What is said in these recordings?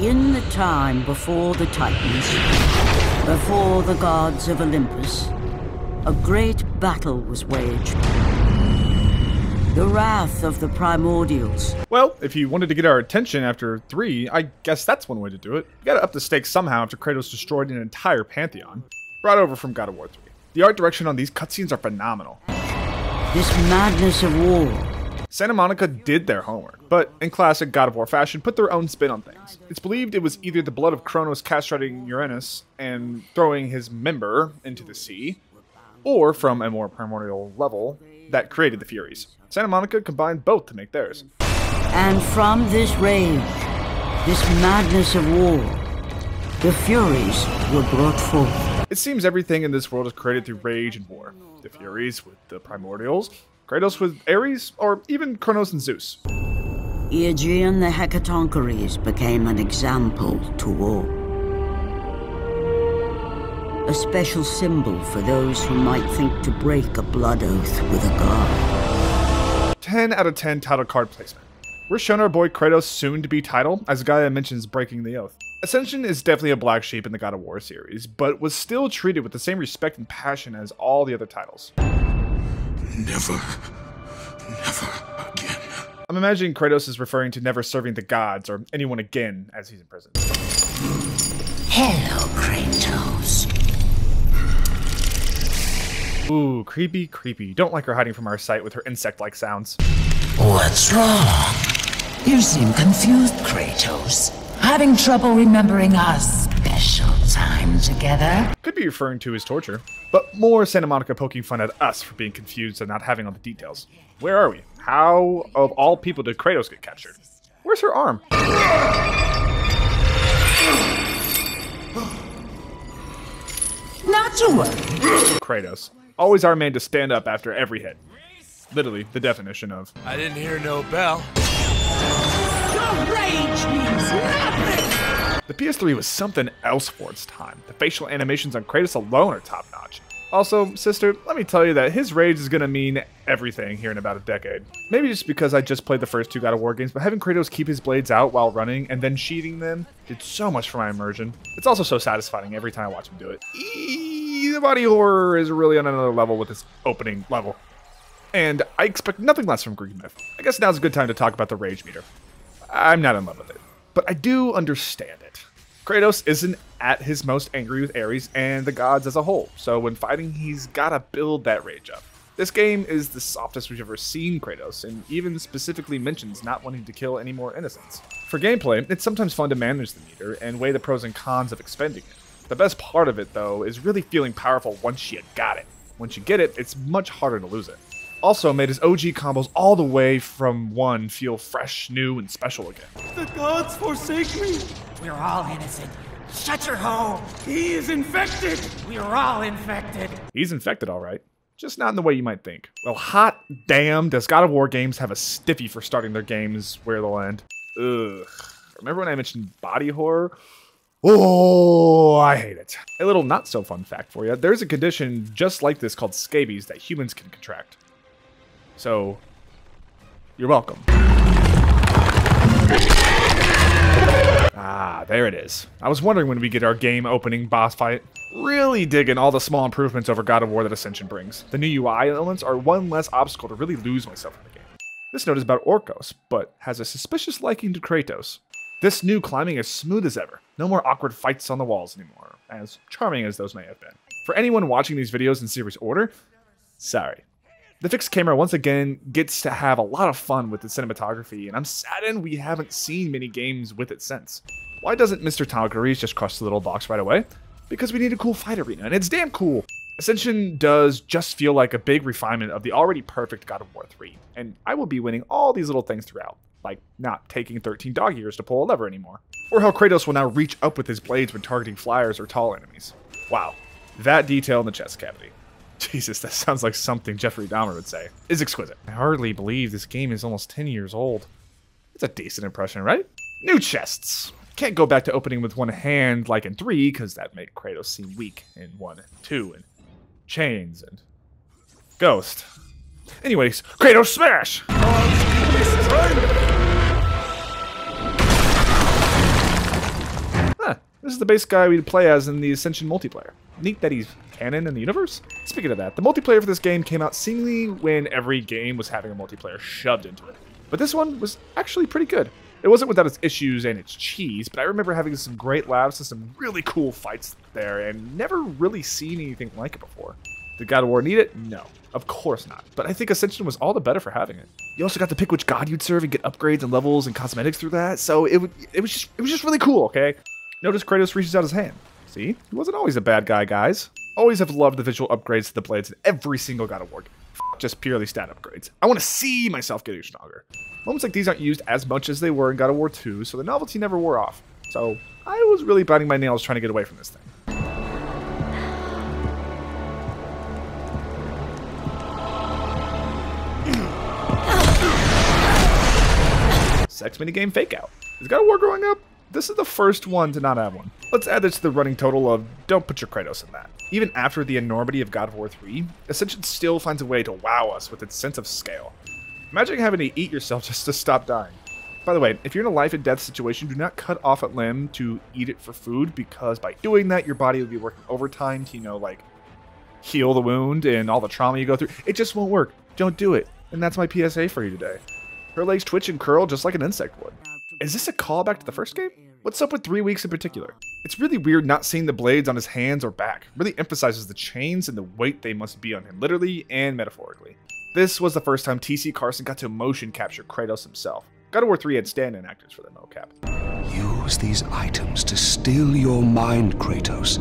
In the time before the Titans, before the gods of Olympus, a great battle was waged. The wrath of the primordials. Well, if you wanted to get our attention after 3, I guess that's one way to do it. You gotta up the stakes somehow after Kratos destroyed an entire pantheon. Brought over from God of War 3. The art direction on these cutscenes are phenomenal. This madness of war. Santa Monica did their homework, but in classic God of War fashion, put their own spin on things. It's believed it was either the blood of Kronos castrating Uranus and throwing his member into the sea, or from a more primordial level that created the Furies. Santa Monica combined both to make theirs. And from this rage, this madness of war, the Furies were brought forth. It seems everything in this world is created through rage and war. The Furies with the primordials, Kratos with Ares, or even Kronos and Zeus. Aegean the Hecatoncheires became an example to all. A special symbol for those who might think to break a blood oath with a god. 10 out of 10 title card placement. We're shown our boy Kratos' soon-to-be title as a guy that mentions breaking the oath. Ascension is definitely a black sheep in the God of War series, but was still treated with the same respect and passion as all the other titles. Never, never again. I'm imagining Kratos is referring to never serving the gods or anyone again as he's in prison. Hello, Kratos. Ooh, creepy, creepy. Don't like her hiding from our sight with her insect-like sounds. What's wrong? You seem confused, Kratos. Having trouble remembering our special time together? Could be referring to his torture, but more Santa Monica poking fun at us for being confused and not having all the details. Where are we? How, of all people, did Kratos get captured? Where's her arm? Not to worry. Kratos, always our man to stand up after every hit. Literally, the definition of I didn't hear no bell. The PS3 was something else for its time. The facial animations on Kratos alone are top-notch. Also, sister, let me tell you that his rage is gonna mean everything here in about a decade. Maybe just because I just played the first 2 God of War games, but having Kratos keep his blades out while running and then sheathing them did so much for my immersion. It's also so satisfying every time I watch him do it. The body horror is really on another level with this opening level. And I expect nothing less from Greek myth. I guess now's a good time to talk about the rage meter. I'm not in love with it, but I do understand it. Kratos isn't at his most angry with Ares and the gods as a whole, so when fighting, he's gotta build that rage up. This game is the softest we've ever seen Kratos, and even specifically mentions not wanting to kill any more innocents. For gameplay, it's sometimes fun to manage the meter and weigh the pros and cons of expending it. The best part of it, though, is really feeling powerful once you got it. Once you get it, it's much harder to lose it. Also made his OG combos all the way from 1 feel fresh, new, and special again. The gods forsake me. We're all innocent. Shut your hole. He is infected. We're all infected. He's infected, all right. Just not in the way you might think. Well, hot damn, does God of War games have a stiffy for starting their games where they'll end. Ugh. Remember when I mentioned body horror? Oh, I hate it. A little not so fun fact for you. There's a condition just like this called scabies that humans can contract. So, you're welcome. Ah, there it is. I was wondering when we get our game opening boss fight. Really digging all the small improvements over God of War that Ascension brings. The new UI elements are one less obstacle to really lose myself in the game. This note is about Orcos, but has a suspicious liking to Kratos. This new climbing is smooth as ever. No more awkward fights on the walls anymore, as charming as those may have been. For anyone watching these videos in series order, sorry. The fixed camera once again gets to have a lot of fun with the cinematography, and I'm saddened we haven't seen many games with it since. Why doesn't Mr. Tonkeries just crush the little box right away? Because we need a cool fight arena, and it's damn cool! Ascension does just feel like a big refinement of the already perfect God of War 3, and I will be winning all these little things throughout, like not taking 13 dog years to pull a lever anymore. Or how Kratos will now reach up with his blades when targeting flyers or tall enemies. Wow, that detail in the chest cavity. Jesus, that sounds like something Jeffrey Dahmer would say. It's exquisite. I hardly believe this game is almost 10 years old. It's a decent impression, right? New chests. Can't go back to opening with one hand like in 3, because that made Kratos seem weak in 1 and 2 and chains and ghost. Anyways, Kratos smash! This is the base guy we play as in the Ascension multiplayer. Neat that he's canon in the universe. Speaking of that, the multiplayer for this game came out seemingly when every game was having a multiplayer shoved into it. But this one was actually pretty good. It wasn't without its issues and its cheese, but I remember having some great laughs and some really cool fights there and never really seen anything like it before. Did God of War need it? No, of course not. But I think Ascension was all the better for having it. You also got to pick which god you'd serve and get upgrades and levels and cosmetics through that, so it was just really cool, okay? Notice Kratos reaches out his hand. See? He wasn't always a bad guy, guys. Always have loved the visual upgrades to the blades in every single God of War game. F just purely stat upgrades. I want to see myself getting stronger. Moments like these aren't used as much as they were in God of War 2, so the novelty never wore off. So I was really biting my nails trying to get away from this thing. Sex minigame fake out. Is God of War growing up? This is the first one to not have one. Let's add this to the running total of don't put your Kratos in that. Even after the enormity of God of War 3, Ascension still finds a way to wow us with its sense of scale. Imagine having to eat yourself just to stop dying. By the way, if you're in a life and death situation, do not cut off a limb to eat it for food, because by doing that, your body will be working overtime to, you know, like, heal the wound and all the trauma you go through. It just won't work. Don't do it. And that's my PSA for you today. Her legs twitch and curl just like an insect would. Is this a callback to the first game? What's up with 3 weeks in particular? It's really weird not seeing the blades on his hands or back. Really emphasizes the chains and the weight they must be on him, literally and metaphorically. This was the first time T.C. Carson got to motion capture Kratos himself. God of War 3 had stand-in actors for the mocap. Use these items to still your mind, Kratos.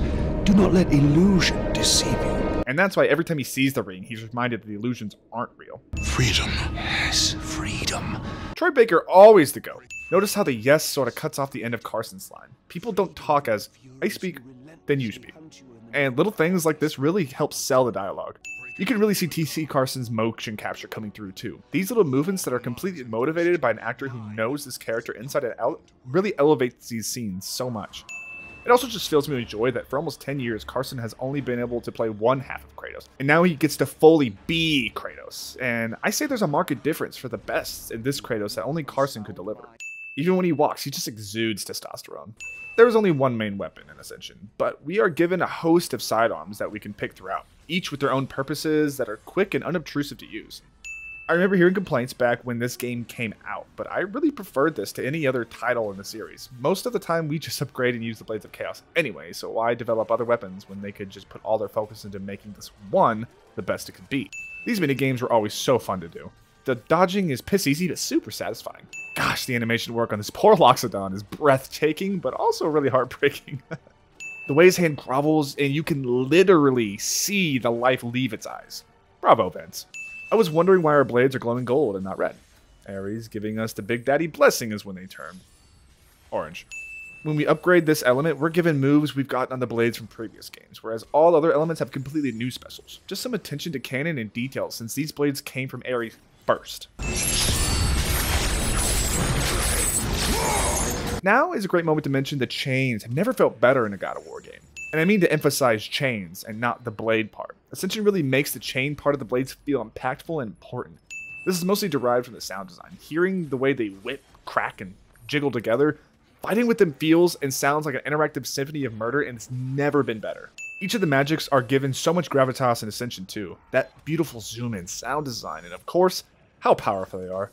Do not let illusion deceive you. And that's why every time he sees the ring, he's reminded that the illusions aren't real. Freedom. Yes, freedom. Troy Baker, always the GOAT. Notice how the yes sort of cuts off the end of Carson's line. People don't talk as, I speak, then you speak. And little things like this really help sell the dialogue. You can really see T.C. Carson's motion capture coming through too. These little movements that are completely motivated by an actor who knows this character inside and out really elevates these scenes so much. It also just fills me with joy that for almost 10 years, Carson has only been able to play one half of Kratos, and now he gets to fully be Kratos. And I say there's a marked difference for the best in this Kratos that only Carson could deliver. Even when he walks, he just exudes testosterone. There is only one main weapon in Ascension, but we are given a host of sidearms that we can pick throughout, each with their own purposes that are quick and unobtrusive to use. I remember hearing complaints back when this game came out, but I really preferred this to any other title in the series. Most of the time, we just upgrade and use the Blades of Chaos anyway, so why develop other weapons when they could just put all their focus into making this one the best it could be? These minigames were always so fun to do. The dodging is piss easy, but super satisfying. Gosh, the animation work on this poor Loxodon is breathtaking, but also really heartbreaking. The way his hand grovels, and you can literally see the life leave its eyes. Bravo, Vince. I was wondering why our blades are glowing gold and not red. Ares giving us the Big Daddy blessing is when they turn orange. When we upgrade this element, we're given moves we've gotten on the blades from previous games, whereas all other elements have completely new specials. Just some attention to canon and details, since these blades came from Ares first. Now is a great moment to mention the chains have never felt better in a God of War game. And I mean to emphasize chains and not the blade part. Ascension really makes the chain part of the blades feel impactful and important. This is mostly derived from the sound design. Hearing the way they whip, crack, and jiggle together, fighting with them feels and sounds like an interactive symphony of murder, and it's never been better. Each of the magics are given so much gravitas in Ascension too. That beautiful zoom in, sound design, and of course, how powerful they are.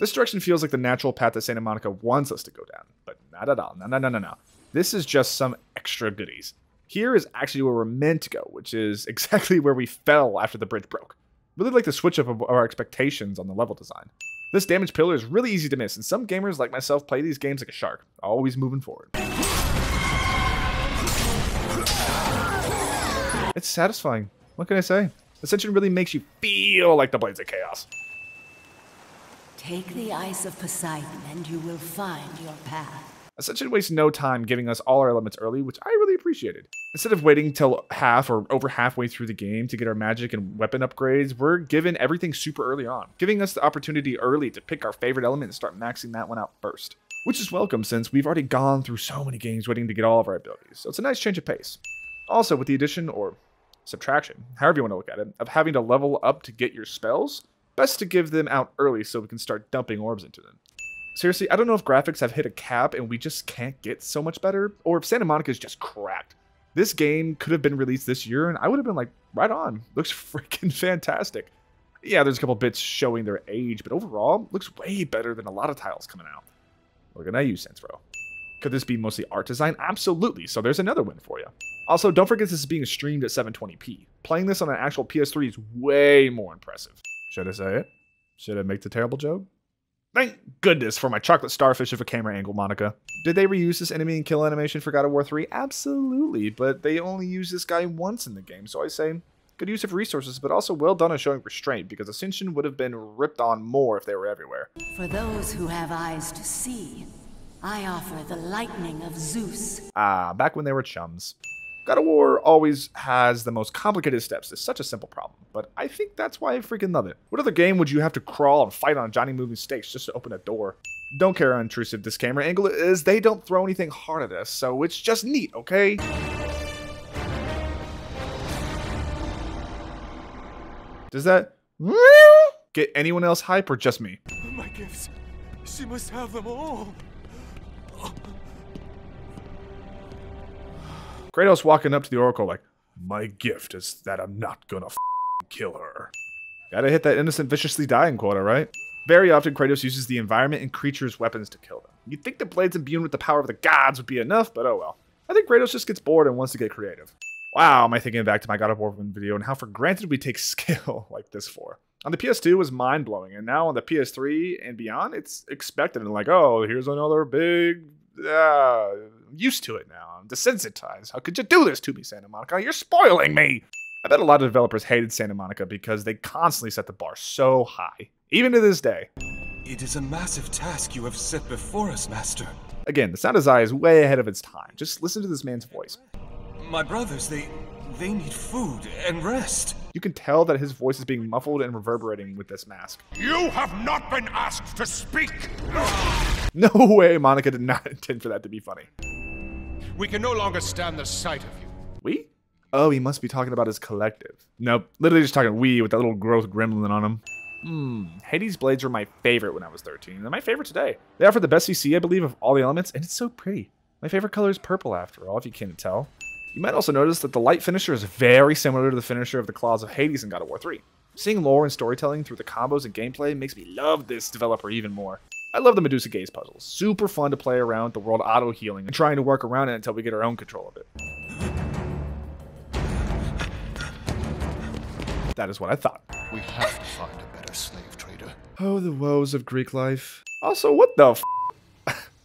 This direction feels like the natural path that Santa Monica wants us to go down, but not at all. No. This is just some extra goodies. Here is actually where we're meant to go, which is exactly where we fell after the bridge broke. Really like the switch up of our expectations on the level design. This damage pillar is really easy to miss, and some gamers like myself play these games like a shark, always moving forward. It's satisfying. What can I say? Ascension really makes you feel like the Blades of Chaos. Take the eyes of Poseidon and you will find your path. Ascension wastes no time giving us all our elements early, which I really appreciated. Instead of waiting till half or over halfway through the game to get our magic and weapon upgrades, we're given everything super early on, giving us the opportunity early to pick our favorite element and start maxing that one out first. Which is welcome since we've already gone through so many games waiting to get all of our abilities, so it's a nice change of pace. Also, with the addition, or subtraction, however you want to look at it, of having to level up to get your spells, best to give them out early so we can start dumping orbs into them. Seriously, I don't know if graphics have hit a cap and we just can't get so much better, or if Santa Monica's just cracked. This game could have been released this year and I would have been like, right on. Looks freaking fantastic. Yeah, there's a couple bits showing their age, but overall, looks way better than a lot of titles coming out. Looking at you, Saints Row. Could this be mostly art design? Absolutely, so there's another win for you. Also, don't forget this is being streamed at 720p. Playing this on an actual PS3 is way more impressive. Should I say it? Should I make the terrible joke? Thank goodness for my chocolate starfish of a camera angle, Monica. Did they reuse this enemy and kill animation for God of War 3? Absolutely, but they only use this guy once in the game, so I say, good use of resources, but also well done on showing restraint, because Ascension would have been ripped on more if they were everywhere. For those who have eyes to see, I offer the lightning of Zeus. Ah, back when they were chums. God of War always has the most complicated steps. It's such a simple problem, but I think that's why I freaking love it. What other game would you have to crawl and fight on Johnny moving stakes just to open a door? Don't care how intrusive this camera angle is. They don't throw anything hard at us, so it's just neat, okay? Does that get anyone else hype or just me? My gifts. She must have them all. Kratos walking up to the Oracle like, my gift is that I'm not gonna kill her. Gotta hit that innocent viciously dying quota, right? Very often Kratos uses the environment and creatures' weapons to kill them. You'd think the blades imbued with the power of the gods would be enough, but oh well. I think Kratos just gets bored and wants to get creative. Wow, am I thinking back to my God of War video and how for granted we take skill like this for. On the PS2 it was mind-blowing, and now on the PS3 and beyond, it's expected and like, oh, here's another big... I'm used to it now. I'm desensitized. How could you do this to me, Santa Monica? You're spoiling me! I bet a lot of developers hated Santa Monica because they constantly set the bar so high, even to this day. It is a massive task you have set before us, Master. Again, the sound design is way ahead of its time. Just listen to this man's voice. My brothers, they need food and rest. You can tell that his voice is being muffled and reverberating with this mask. You have not been asked to speak! No way, Monica did not intend for that to be funny. We can no longer stand the sight of you. We? Oh, he must be talking about his collective. Nope, literally just talking we with that little gross gremlin on him. Hades blades were my favorite when I was 13. They're my favorite today. They offer the best CC, I believe, of all the elements, and it's so pretty. My favorite color is purple after all, if you can't tell. You might also notice that the light finisher is very similar to the finisher of the claws of Hades in God of War 3. Seeing lore and storytelling through the combos and gameplay makes me love this developer even more. I love the Medusa Gaze puzzles. Super fun to play around with the world auto-healing and trying to work around it until we get our own control of it. That is what I thought. We have to find a better slave trader. Oh, the woes of Greek life. Also, what the f***?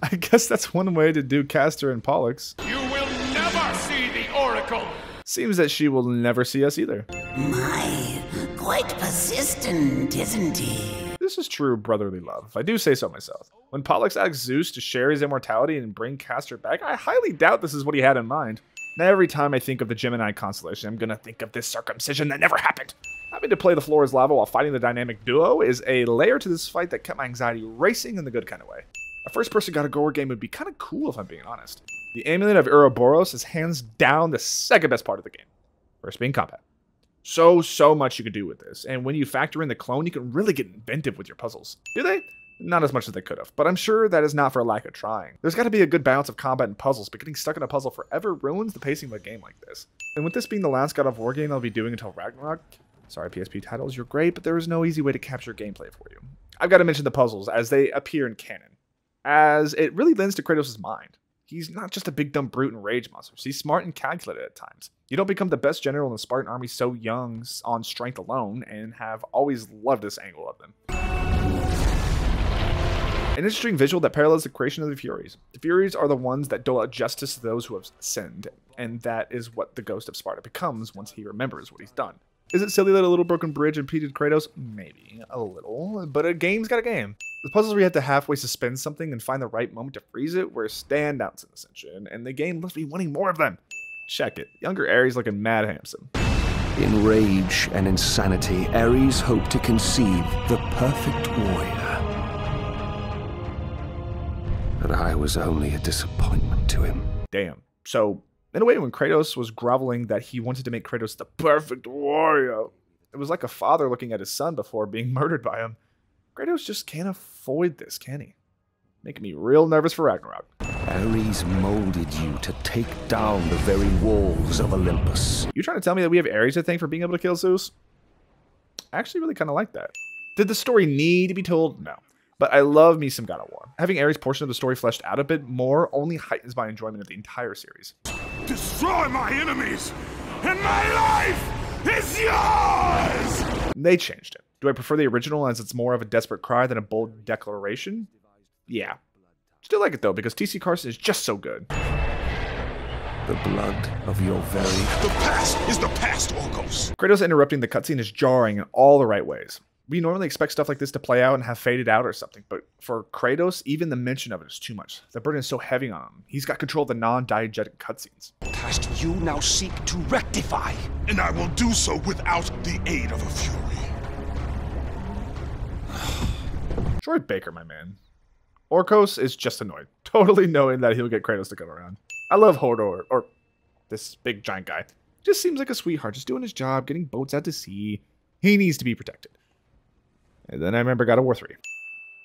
I guess that's one way to do Castor and Pollux. You will never see the Oracle! Seems that she will never see us either. My, quite persistent, isn't he? This is true brotherly love, if I do say so myself. When Pollux asks Zeus to share his immortality and bring Castor back, I highly doubt this is what he had in mind. Now every time I think of the Gemini constellation, I'm gonna think of this circumcision that never happened. Having to play the floor as lava while fighting the dynamic duo is a layer to this fight that kept my anxiety racing in the good kind of way. A first-person God of War game would be kind of cool if I'm being honest. The Amulet of Ouroboros is hands down the second best part of the game. First being combat. So much you can do with this, and when you factor in the clone, you can really get inventive with your puzzles. Do they? Not as much as they could have, but I'm sure that is not for lack of trying. There's got to be a good balance of combat and puzzles, but getting stuck in a puzzle forever ruins the pacing of a game like this. And with this being the last God of War game I'll be doing until Ragnarok, sorry PSP titles, you're great, but there is no easy way to capture gameplay for you. I've got to mention the puzzles as they appear in canon, as it really lends to Kratos' mind. He's not just a big dumb brute and rage monsters. He's smart and calculated at times. You don't become the best general in the Spartan army so young on strength alone, and have always loved this angle of them. An interesting visual that parallels the creation of the Furies. The Furies are the ones that dole out justice to those who have sinned, and that is what the ghost of Sparta becomes once he remembers what he's done. Is it silly that a little broken bridge impeded Kratos? Maybe. A little. But a game's got a game. The puzzles where you have to halfway suspend something and find the right moment to freeze it were standouts in Ascension, and the game left me wanting more of them. Check it. Younger Ares looking mad handsome. In rage and insanity, Ares hoped to conceive the perfect warrior. But I was only a disappointment to him. Damn. So... in a way, when Kratos was groveling that he wanted to make Kratos the perfect warrior, it was like a father looking at his son before being murdered by him. Kratos just can't avoid this, can he? Making me real nervous for Ragnarok. Ares molded you to take down the very walls of Olympus. You trying to tell me that we have Ares to thank for being able to kill Zeus? I actually really kind of like that. Did the story need to be told? No. But I love me some God of War. Having Ares' portion of the story fleshed out a bit more only heightens my enjoyment of the entire series. Destroy my enemies, and my life is yours! They changed it. Do I prefer the original as it's more of a desperate cry than a bold declaration? Yeah. Still like it though, because T.C. Carson is just so good. The blood of your very... The past is the past, Orcos! Kratos interrupting the cutscene is jarring in all the right ways. We normally expect stuff like this to play out and have faded out or something, but for Kratos, even the mention of it is too much. The burden is so heavy on him. He's got control of the non-diegetic cutscenes. Past you now seek to rectify. And I will do so without the aid of a fury. Troy Baker, my man. Orcos is just annoyed, totally knowing that he'll get Kratos to come around. I love Hodor, or this big giant guy. Just seems like a sweetheart, just doing his job, getting boats out to sea. He needs to be protected. And then I remember God of War 3.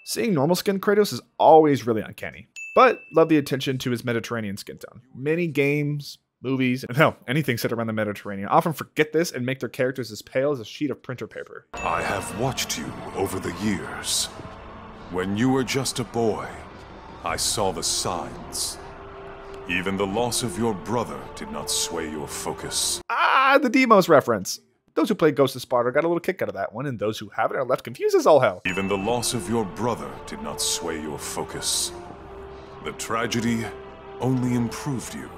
Seeing normal skin Kratos is always really uncanny, but love the attention to his Mediterranean skin tone. Many games, movies, and hell, anything set around the Mediterranean often forget this and make their characters as pale as a sheet of printer paper. I have watched you over the years. When you were just a boy, I saw the signs. Even the loss of your brother did not sway your focus. Ah, the Deimos reference. Those who played Ghost of Sparta got a little kick out of that one, and those who haven't are left confused as all hell. Even the loss of your brother did not sway your focus. The tragedy only improved you.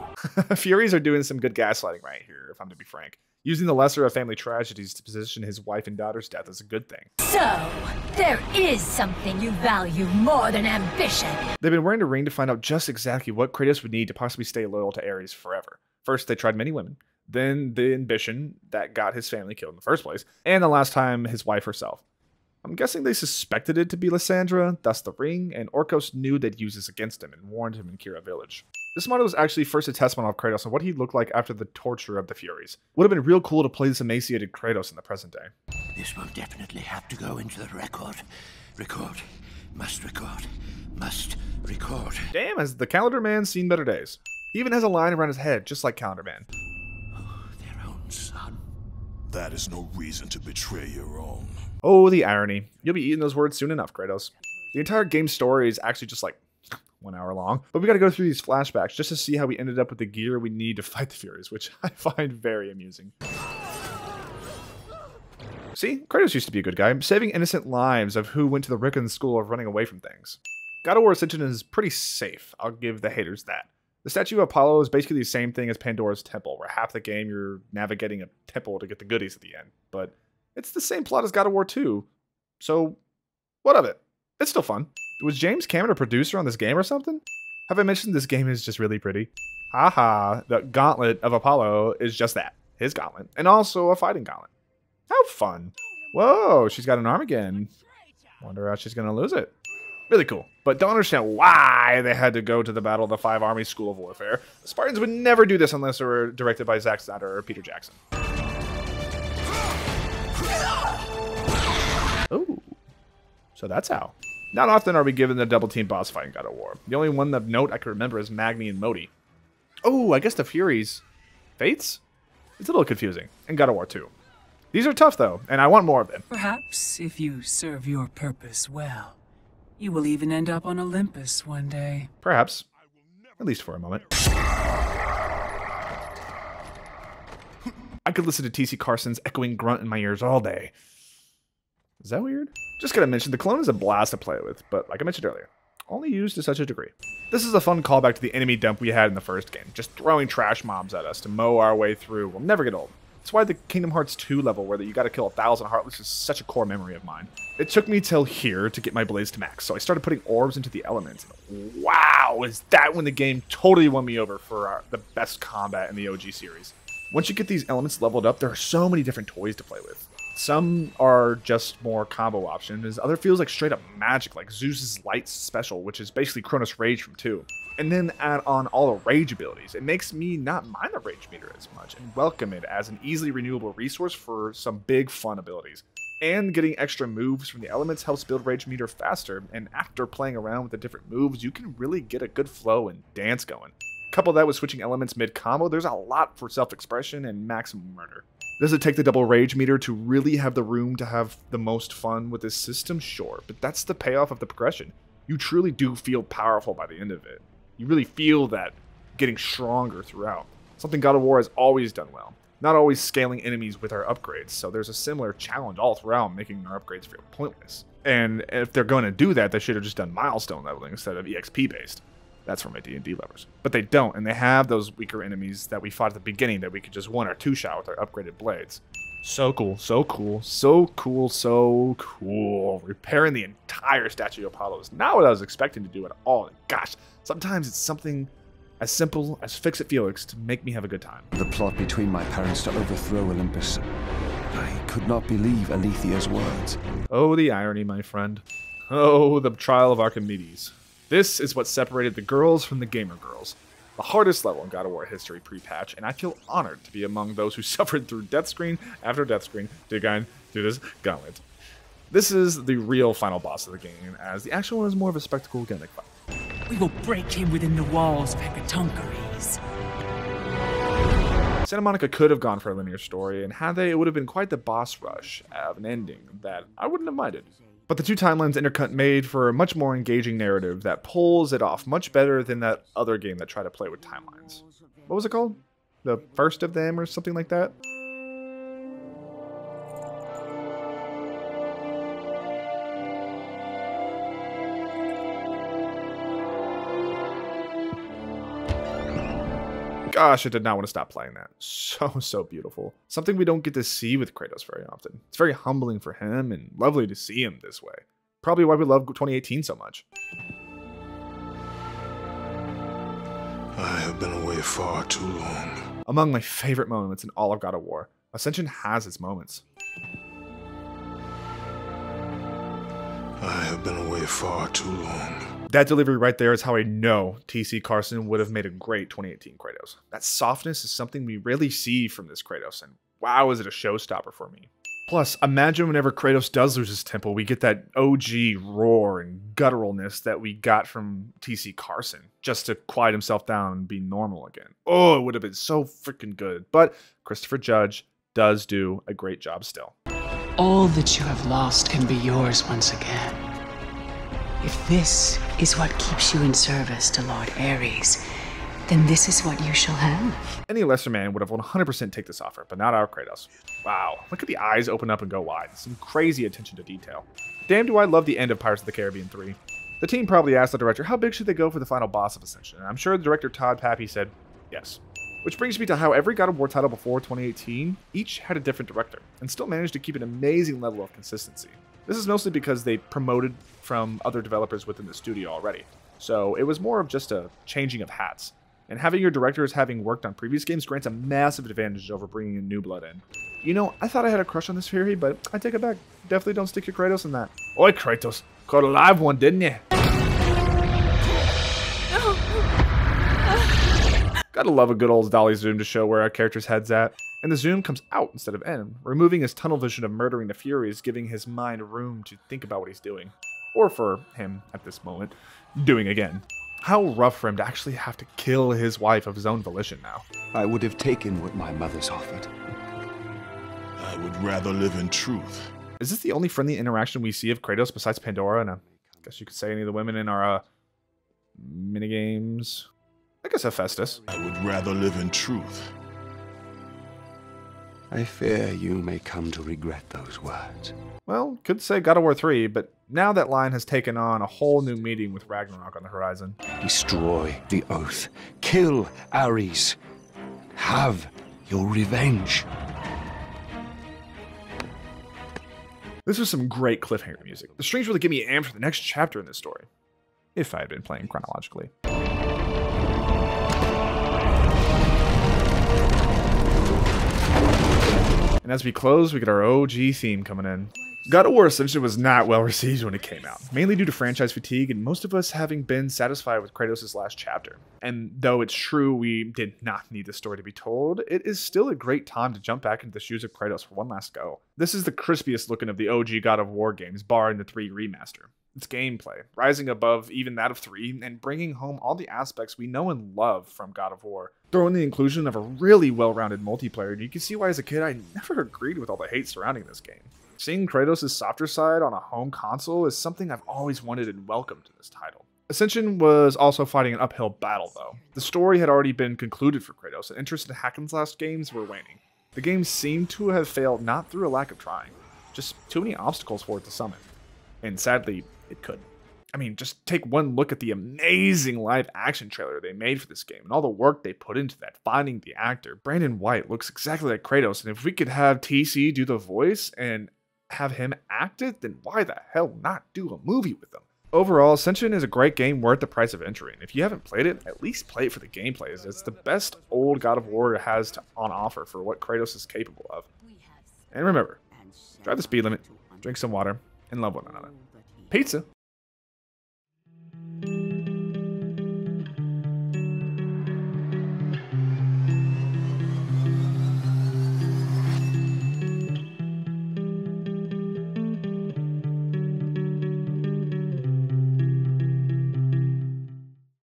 Furies are doing some good gaslighting right here, if I'm to be frank. Using the lesser of family tragedies to position his wife and daughter's death is a good thing. So, there is something you value more than ambition. They've been wearing a ring to find out just exactly what Kratos would need to possibly stay loyal to Ares forever. First, they tried many women. Then the ambition that got his family killed in the first place. And the last time, his wife herself. I'm guessing they suspected it to be Lysandra, thus the ring, and Orcos knew they'd use this against him and warned him in Kira Village. This model was actually first a test model of Kratos and what he looked like after the torture of the Furies. Would have been real cool to play this emaciated Kratos in the present day. This will definitely have to go into the record. Must record. Damn, has the Calendar Man seen better days? He even has a line around his head, just like Calendar Man. Oh, their own son. That is no reason to betray your own. Oh, the irony. You'll be eating those words soon enough, Kratos. The entire game story is actually just like 1 hour long, but we got to go through these flashbacks just to see how we ended up with the gear we need to fight the Furies, which I find very amusing. See, Kratos used to be a good guy, saving innocent lives of who went to the Rickon school of running away from things. God of War Ascension is pretty safe, I'll give the haters that. The Statue of Apollo is basically the same thing as Pandora's Temple, where half the game you're navigating a temple to get the goodies at the end, but it's the same plot as God of War 2, so what of it? It's still fun. Was James Cameron a producer on this game or something? Have I mentioned this game is just really pretty? Haha, the gauntlet of Apollo is just that, his gauntlet, and also a fighting gauntlet. How fun. Whoa, she's got an arm again. Wonder how she's gonna lose it. Really cool, but don't understand why they had to go to the Battle of the Five Armies School of Warfare. The Spartans would never do this unless they were directed by Zack Snyder or Peter Jackson. Oh, so that's how. Not often are we given the double team boss fight in God of War. The only one of note I can remember is Magni and Modi. Oh, I guess the Furies. Fates? It's a little confusing, and God of War 2. These are tough though, and I want more of them. Perhaps if you serve your purpose well. You will even end up on Olympus one day. Perhaps. At least for a moment. I could listen to T.C. Carson's echoing grunt in my ears all day. Is that weird? Just gotta mention, the clone is a blast to play with, but like I mentioned earlier, only used to such a degree. This is a fun callback to the enemy dump we had in the first game, just throwing trash mobs at us to mow our way through. We'll never get old. That's why the Kingdom Hearts 2 level where you gotta kill 1,000 Heartless is such a core memory of mine. It took me till here to get my blades to max, so I started putting orbs into the elements. Wow, is that when the game totally won me over for the best combat in the OG series. Once you get these elements leveled up, there are so many different toys to play with. Some are just more combo options, as other feels like straight up magic, like Zeus's Light Special, which is basically Kronos Rage from 2. And then add on all the rage abilities. It makes me not mind the rage meter as much and welcome it as an easily renewable resource for some big fun abilities. and getting extra moves from the elements helps build Rage Meter faster, and after playing around with the different moves, you can really get a good flow and dance going. Couple that with switching elements mid-combo, there's a lot for self-expression and maximum murder. Does it take the double Rage Meter to really have the room to have the most fun with this system? Sure, but that's the payoff of the progression. You truly do feel powerful by the end of it. You really feel that getting stronger throughout. Something God of War has always done well. Not always scaling enemies with our upgrades, so there's a similar challenge all throughout, making our upgrades feel pointless. And if they're going to do that, they should have just done milestone leveling instead of EXP-based. That's for my D&D lovers. But they don't, and they have those weaker enemies that we fought at the beginning that we could just one or two shot with our upgraded blades. So cool, so cool, so cool, so cool. Repairing the entire Statue of Apollo is not what I was expecting to do at all. Gosh, sometimes it's something as simple as Fix It Felix to make me have a good time. The plot between my parents to overthrow Olympus. I could not believe Alethea's words. Oh, the irony, my friend. Oh, the trial of Archimedes. This is what separated the girls from the gamer girls. The hardest level in God of War history pre-patch, and I feel honored to be among those who suffered through death screen after death screen to grind through this gauntlet. This is the real final boss of the game, as the actual one is more of a spectacle gimmick fight. We will break him within the walls of Hecatoncheires. Santa Monica could have gone for a linear story, and had they, it would have been quite the boss rush of an ending that I wouldn't have minded. But the two timelines intercut made for a much more engaging narrative that pulls it off much better than that other game that tried to play with timelines. What was it called? The First of Them or something like that? Gosh, I did not want to stop playing that. So beautiful. Something we don't get to see with Kratos very often. It's very humbling for him and lovely to see him this way. Probably why we love 2018 so much. I have been away far too long. Among my favorite moments in all of God of War, Ascension has its moments. I have been away far too long. That delivery right there is how I know T.C. Carson would have made a great 2018 Kratos. That softness is something we rarely see from this Kratos, and wow, is it a showstopper for me. Plus, imagine whenever Kratos does lose his temple, we get that OG roar and gutturalness that we got from T.C. Carson, just to quiet himself down and be normal again. Oh, it would have been so freaking good, but Christopher Judge does do a great job still. All that you have lost can be yours once again. If this is what keeps you in service to Lord Ares, then this is what you shall have. Any lesser man would have 100% take this offer, but not our Kratos. Wow, look at the eyes open up and go wide. Some crazy attention to detail. Damn, do I love the end of Pirates of the Caribbean 3. The team probably asked the director, how big should they go for the final boss of Ascension? And I'm sure the director Todd Pappy said, yes. Which brings me to how every God of War title before 2018 each had a different director, and still managed to keep an amazing level of consistency. This is mostly because they promoted from other developers within the studio already, so it was more of just a changing of hats. And having your directors having worked on previous games grants a massive advantage over bringing in new blood in. You know, I thought I had a crush on this Fury, but I take it back. Definitely don't stick your Kratos in that. Oi, Kratos, caught a live one, didn't ya? Gotta love a good old dolly zoom to show where our character's head's at. And the zoom comes out instead of in, removing his tunnel vision of murdering the Furies, giving his mind room to think about what he's doing. Or for him, at this moment, doing again. How rough for him to actually have to kill his wife of his own volition now. I would have taken what my mother's offered. I would rather live in truth. Is this the only friendly interaction we see of Kratos besides Pandora? And I guess you could say any of the women in our minigames. I guess Hephaestus. I would rather live in truth. I fear you may come to regret those words. Well, could say God of War 3, but now that line has taken on a whole new meaning with Ragnarok on the horizon. Destroy the oath. Kill Ares. Have your revenge. This was some great cliffhanger music. The strings really give me amped for the next chapter in this story. If I had been playing chronologically. And as we close, we get our OG theme coming in. God of War Ascension was not well received when it came out, mainly due to franchise fatigue and most of us having been satisfied with Kratos' last chapter. And though it's true we did not need the story to be told, it is still a great time to jump back into the shoes of Kratos for one last go. This is the crispiest looking of the OG God of War games, barring the 3 remaster. Its gameplay, rising above even that of 3 and bringing home all the aspects we know and love from God of War. Throw in the inclusion of a really well-rounded multiplayer, and you can see why as a kid I never agreed with all the hate surrounding this game. Seeing Kratos' softer side on a home console is something I've always wanted and welcomed in this title. Ascension was also fighting an uphill battle though. The story had already been concluded for Kratos, and interest in hack and slash games were waning. The game seemed to have failed not through a lack of trying, just too many obstacles for it to summon. And sadly, it could. I mean, just take one look at the amazing live action trailer they made for this game and all the work they put into that. Finding the actor, Brandon White, looks exactly like Kratos, and if we could have TC do the voice and have him act it, then why the hell not do a movie with them? Overall, Ascension is a great game worth the price of entry, and if you haven't played it, at least play it for the gameplay, as it's the best old God of War has on offer for what Kratos is capable of. And remember, drive the speed limit, drink some water, and love one another. Pizza!